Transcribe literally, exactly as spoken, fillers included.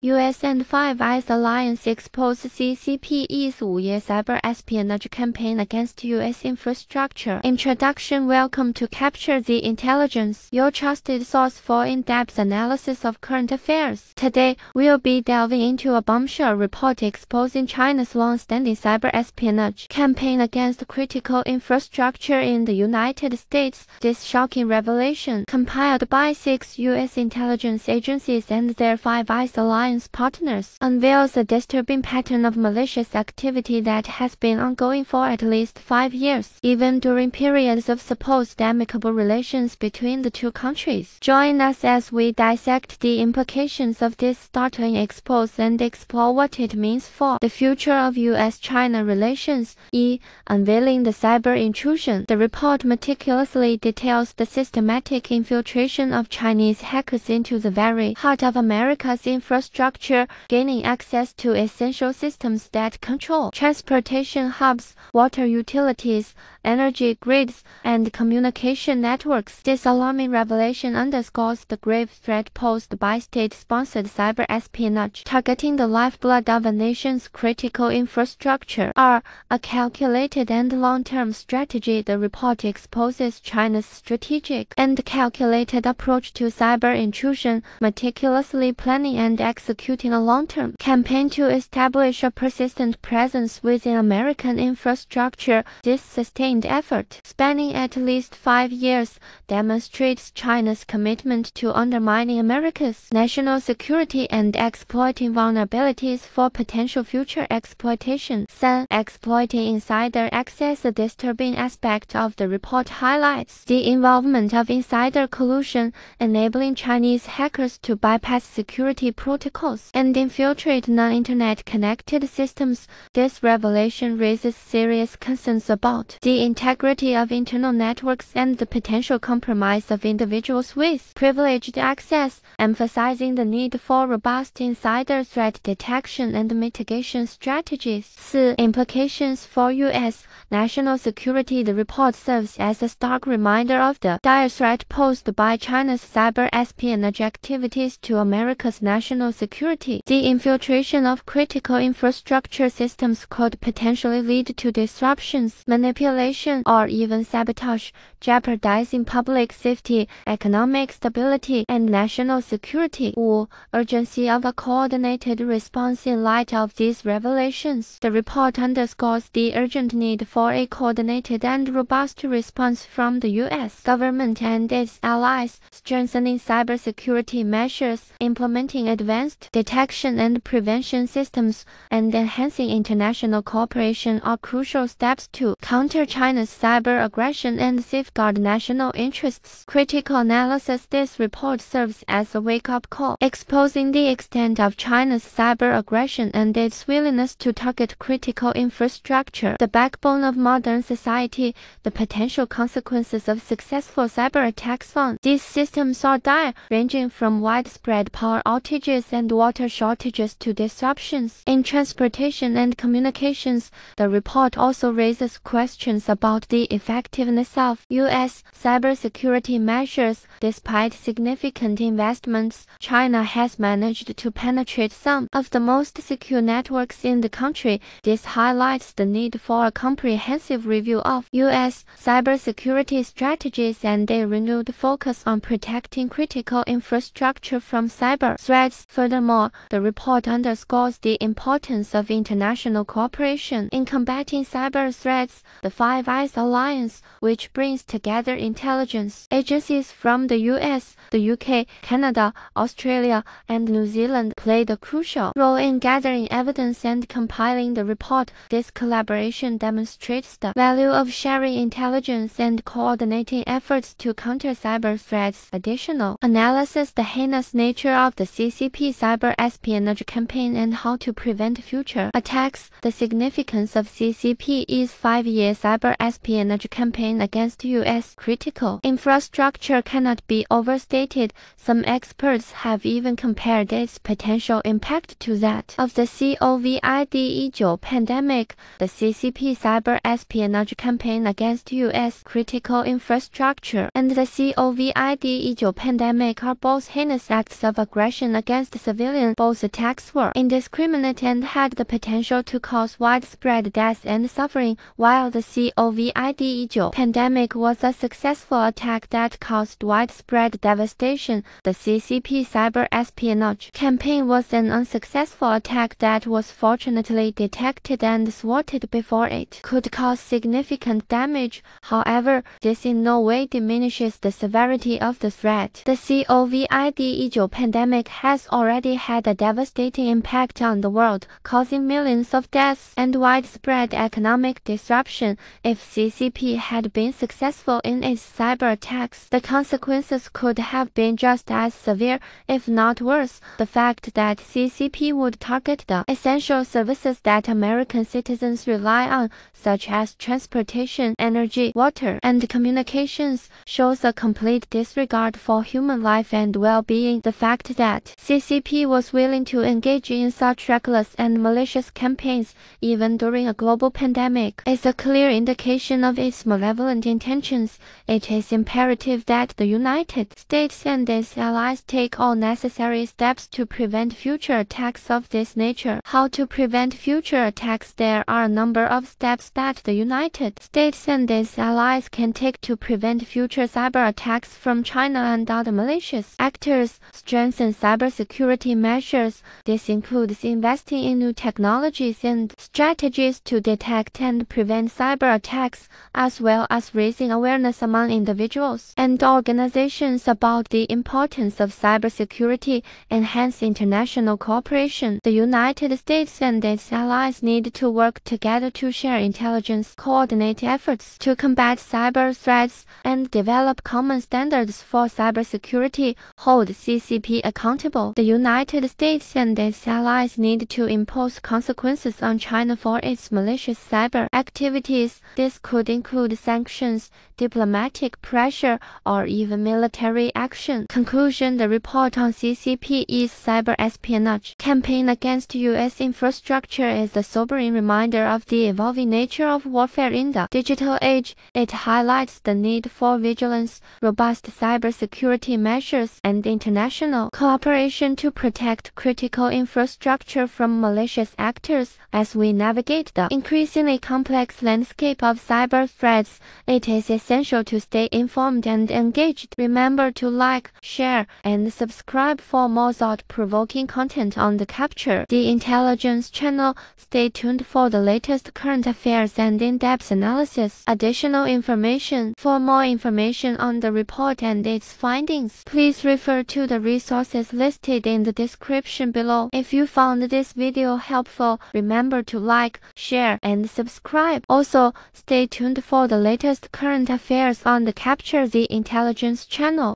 U S and Five Eyes Alliance exposed C C P's five year cyber espionage campaign against U S infrastructure. Introduction. Welcome to Capture the Intelligence, your trusted source for in-depth analysis of current affairs. Today, we'll be delving into a bombshell report exposing China's long-standing cyber espionage campaign against critical infrastructure in the United States. This shocking revelation, compiled by six U S intelligence agencies and their Five Eyes Alliance partners, unveils a disturbing pattern of malicious activity that has been ongoing for at least five years, even during periods of supposed amicable relations between the two countries. Join us as we dissect the implications of this startling expose and explore what it means for the future of U S China relations. E. Unveiling the cyber intrusion. The report meticulously details the systematic infiltration of Chinese hackers into the very heart of America's infrastructure, gaining access to essential systems that control transportation hubs, water utilities, energy grids, and communication networks. This alarming revelation underscores the grave threat posed by state-sponsored cyber espionage, targeting the lifeblood of a nation's critical infrastructure. R. A calculated and long-term strategy. The report exposes China's strategic and calculated approach to cyber intrusion, meticulously planning and executing executing a long-term campaign to establish a persistent presence within American infrastructure. This sustained effort, spanning at least five years, demonstrates China's commitment to undermining America's national security and exploiting vulnerabilities for potential future exploitation. three. Exploiting insider access. A disturbing aspect of the report highlights the involvement of insider collusion, enabling Chinese hackers to bypass security protocols and infiltrate non-internet connected systems. This revelation raises serious concerns about the integrity of internal networks and the potential compromise of individuals with privileged access, emphasizing the need for robust insider threat detection and mitigation strategies. four. Implications for U S national security. The report serves as a stark reminder of the dire threat posed by China's cyber espionage activities to America's national security. Security. The infiltration of critical infrastructure systems could potentially lead to disruptions, manipulation, or even sabotage, jeopardizing public safety, economic stability, and national security. five. Urgency of a coordinated response. In light of these revelations, the report underscores the urgent need for a coordinated and robust response from the U S government and its allies, strengthening cybersecurity measures, implementing advanced detection and prevention systems, and enhancing international cooperation are crucial steps to counter China's cyber aggression and safeguard national interests. Critical analysis. This report serves as a wake-up call, exposing the extent of China's cyber aggression and its willingness to target critical infrastructure, the backbone of modern society. The potential consequences of successful cyber attacks on these systems are dire, ranging from widespread power outages and water shortages to disruptions in transportation and communications. The report also raises questions about the effectiveness of U S cybersecurity measures. Despite significant investments, China has managed to penetrate some of the most secure networks in the country. This highlights the need for a comprehensive review of U S cybersecurity strategies and a renewed focus on protecting critical infrastructure from cyber threats. Furthermore, the report underscores the importance of international cooperation in combating cyber threats. The Five Eyes Alliance, which brings together intelligence agencies from the U S, the U K, Canada, Australia, and New Zealand, played a crucial role in gathering evidence and compiling the report. This collaboration demonstrates the value of sharing intelligence and coordinating efforts to counter cyber threats. Additional analysis. The heinous nature of the C C P cyber espionage campaign and how to prevent future attacks. The significance of C C P's five year cyber espionage campaign against U S critical infrastructure cannot be overstated. Some experts have even compared its potential impact to that of the COVID nineteen pandemic. The C C P cyber espionage campaign against U S critical infrastructure and the COVID nineteen pandemic are both heinous acts of aggression against civilians. Both attacks were indiscriminate and had the potential to cause widespread death and suffering. While the COVID nineteen pandemic was a successful attack that caused widespread devastation, the C C P cyber espionage campaign was an unsuccessful attack that was fortunately detected and thwarted before it could cause significant damage. However, this in no way diminishes the severity of the threat. The COVID nineteen pandemic has already had a devastating impact on the world, causing millions of deaths and widespread economic disruption. If C C P had been successful in its cyber attacks, the consequences could have been just as severe, if not worse. The fact that C C P would target the essential services that American citizens rely on, such as transportation, energy, water, and communications, shows a complete disregard for human life and well-being. The fact that C C P was willing to engage in such reckless and malicious campaigns, even during a global pandemic, is a clear indication of its malevolent intentions. It is imperative that the United States and its allies take all necessary steps to prevent future attacks of this nature. How to prevent future attacks? There are a number of steps that the United States and its allies can take to prevent future cyber attacks from China and other malicious actors. Strengthen cybersecurity measures. This includes investing in new technologies and strategies to detect and prevent cyber attacks, as well as raising awareness among individuals and organizations about the importance of cybersecurity. Enhance international cooperation. The United States and its allies need to work together to share intelligence, coordinate efforts to combat cyber threats, and develop common standards for cybersecurity. Hold C C P accountable. The United States and its allies need to impose consequences on China for its malicious cyber activities. This could include sanctions, diplomatic pressure, or even military action. Conclusion: the report on C C P's cyber espionage campaign against U S infrastructure is a sobering reminder of the evolving nature of warfare in the digital age. It highlights the need for vigilance, robust cybersecurity measures, and international cooperation to protect critical infrastructure from malicious actors. As we navigate the increasingly complex landscape of cyber threats, it is essential to stay informed and engaged. Remember to like, share, and subscribe for more thought-provoking content on the Capture the Intelligence channel. Stay tuned for the latest current affairs and in-depth analysis. Additional information: for more information on the report and its findings, please refer to the resources listed in the description below. If you found this video helpful, remember to like, share, and subscribe. Also, stay tuned for the latest current affairs on the Capture the Intelligence channel.